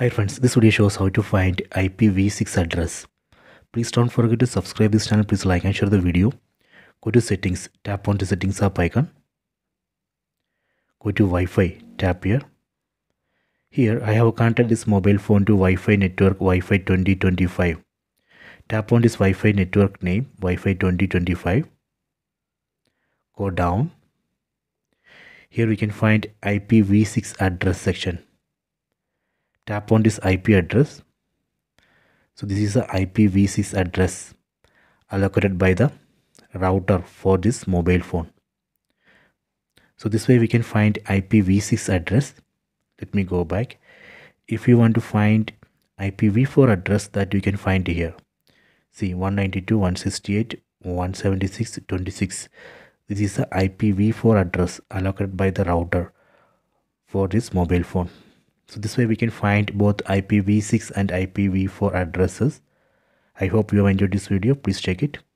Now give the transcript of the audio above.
Hi friends, this video shows how to find IPv6 address. Please don't forget to subscribe this channel, please like and share the video. Go to settings, tap on the settings app icon. Go to Wi-Fi, tap here. Here I have connected this mobile phone to Wi-Fi network Wi-Fi 2025. Tap on this Wi-Fi network name Wi-Fi 2025. Go down. Here we can find IPv6 address section. Tap on this IP address. So this is the IPv6 address allocated by the router for this mobile phone. So this way we can find IPv6 address. Let me go back. If you want to find IPv4 address, that you can find here. See 192.168.176.26. This is the IPv4 address allocated by the router for this mobile phone. So this way we can find both IPv6 and IPv4 addresses. I hope you have enjoyed this video. Please check it.